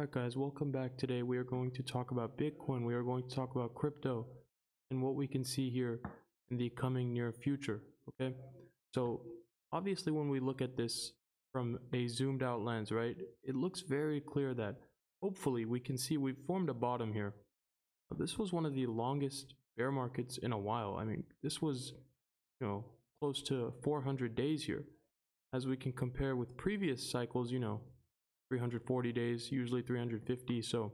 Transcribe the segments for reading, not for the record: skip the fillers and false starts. Alright guys, welcome back. Today we are going to talk about Bitcoin, we are going to talk about crypto and what we can see here in the coming near future. Okay, so obviously when we look at this from a zoomed out lens, right, it looks very clear that hopefully we can see we've formed a bottom here. This was one of the longest bear markets in a while. I mean, this was, you know, close to 400 days here, as we can compare with previous cycles, you know, 340 days, usually 350. So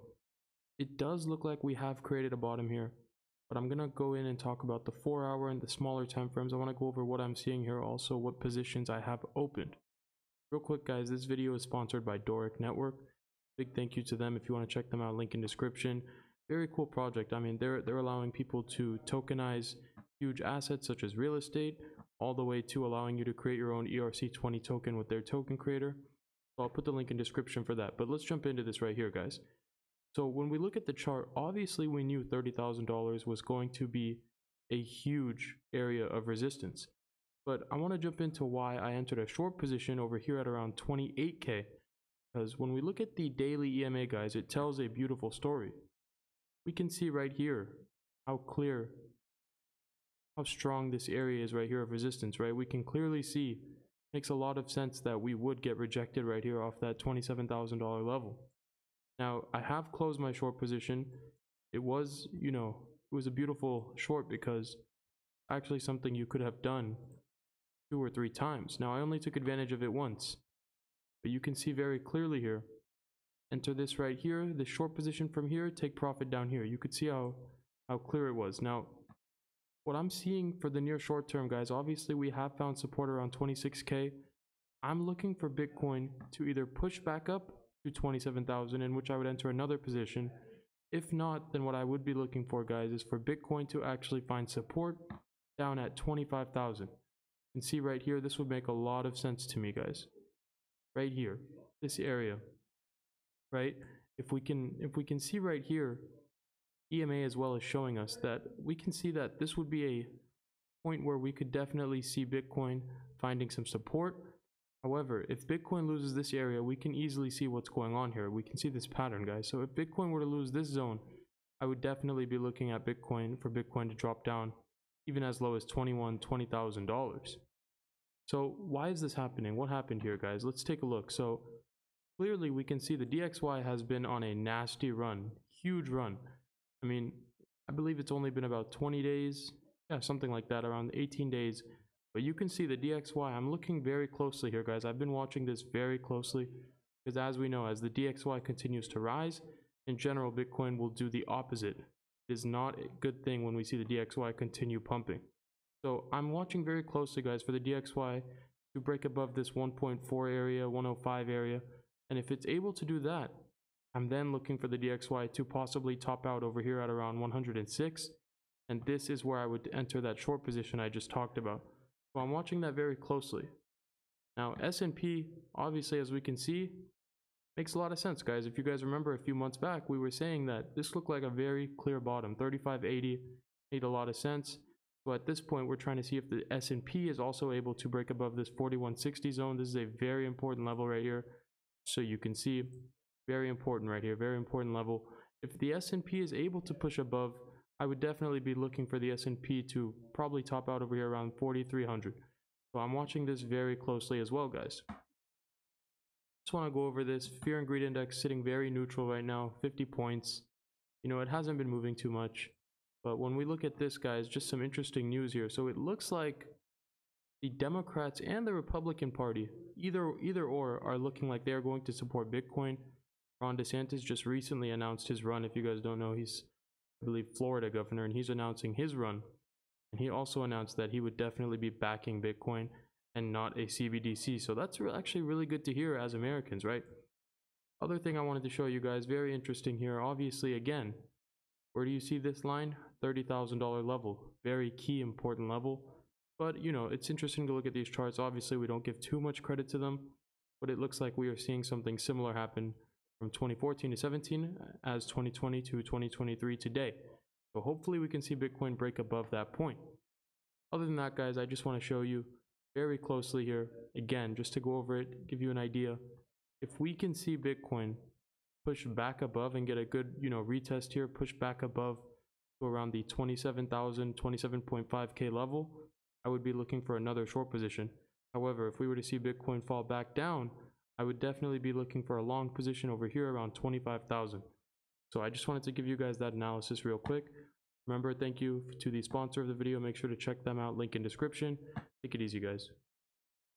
it does look like we have created a bottom here, but I'm gonna go in and talk about the 4-hour and the smaller time frames. I want to go over what I'm seeing here, also what positions I have opened. Real quick guys, this video is sponsored by Doric Network. Big thank you to them. If you want to check them out, link in description. Very cool project. I mean, they're allowing people to tokenize huge assets such as real estate, all the way to allowing you to create your own ERC20 token with their token creator. So I'll put the link in description for that, but let's jump into this right here guys. So when we look at the chart, obviously we knew $30,000 was going to be a huge area of resistance, but I want to jump into why I entered a short position over here at around 28k, because when we look at the daily EMA guys, it tells a beautiful story. We can see right here how clear, how strong this area is right here of resistance, right? We can clearly see, makes a lot of sense that we would get rejected right here off that $27,000 level. Now I have closed my short position. It was, you know, it was a beautiful short because actually something you could have done 2 or 3 times. Now I only took advantage of it once, but you can see very clearly here, enter this right here, the short position from here, take profit down here. You could see how clear it was. Now what I'm seeing for the near short term guys, obviously we have found support around 26k. I'm looking for Bitcoin to either push back up to 27,000, in which I would enter another position. If not, then what I would be looking for guys is for Bitcoin to actually find support down at 25,000. And see right here, this would make a lot of sense to me guys, right here, this area, right? If we can see right here, EMA as well as showing us that we can see that this would be a point where we could definitely see Bitcoin finding some support. However, if Bitcoin loses this area, we can easily see what's going on here. We can see this pattern guys. So if Bitcoin were to lose this zone, I would definitely be looking at Bitcoin for Bitcoin to drop down even as low as $20,000. So why is this happening? What happened here guys? Let's take a look. So clearly we can see the DXY has been on a nasty run, huge run. I mean, I believe it's only been about 20 days, yeah, something like that, around 18 days. But you can see the DXY, I'm looking very closely here guys. I've been watching this very closely because as we know, as the DXY continues to rise, in general, Bitcoin will do the opposite. It is not a good thing when we see the DXY continue pumping. So I'm watching very closely guys for the DXY to break above this 1.4 area, 105 area. And if it's able to do that, I'm then looking for the DXY to possibly top out over here at around 106, and this is where I would enter that short position I just talked about. So I'm watching that very closely. Now S&P, obviously as we can see, makes a lot of sense guys. If you guys remember a few months back, we were saying that this looked like a very clear bottom. 3580 made a lot of sense. So at this point we're trying to see if the S&P is also able to break above this 4160 zone. This is a very important level right here. So you can see, very important right here, very important level. If the S&P is able to push above, I would definitely be looking for the S&P to probably top out over here around 4,300. So I'm watching this very closely as well guys. Just want to go over this fear and greed index, sitting very neutral right now, 50 points. You know, it hasn't been moving too much, but when we look at this guys, just some interesting news here. So it looks like the Democrats and the Republican Party, either or, are looking like they're going to support Bitcoin. Ron DeSantis just recently announced his run. If you guys don't know, he's, I believe, Florida governor, and he's announcing his run. And he also announced that he would definitely be backing Bitcoin and not a CBDC. So that's actually really good to hear as Americans, right? Other thing I wanted to show you guys, very interesting here. Obviously, again, where do you see this line? $30,000 level, very key, important level. But, you know, it's interesting to look at these charts. Obviously, we don't give too much credit to them, but it looks like we are seeing something similar happen from 2014 to 17 as 2020 to 2023 today. So hopefully we can see Bitcoin break above that point. Other than that guys, I just want to show you very closely here again, just to go over it, give you an idea. If we can see Bitcoin push back above and get a good, you know, retest here, push back above to around the 27,000, 27.5K level, I would be looking for another short position. However, if we were to see Bitcoin fall back down, I would definitely be looking for a long position over here around 25,000. So I just wanted to give you guys that analysis real quick. Remember, thank you to the sponsor of the video. Make sure to check them out. Link in description. Take it easy, guys.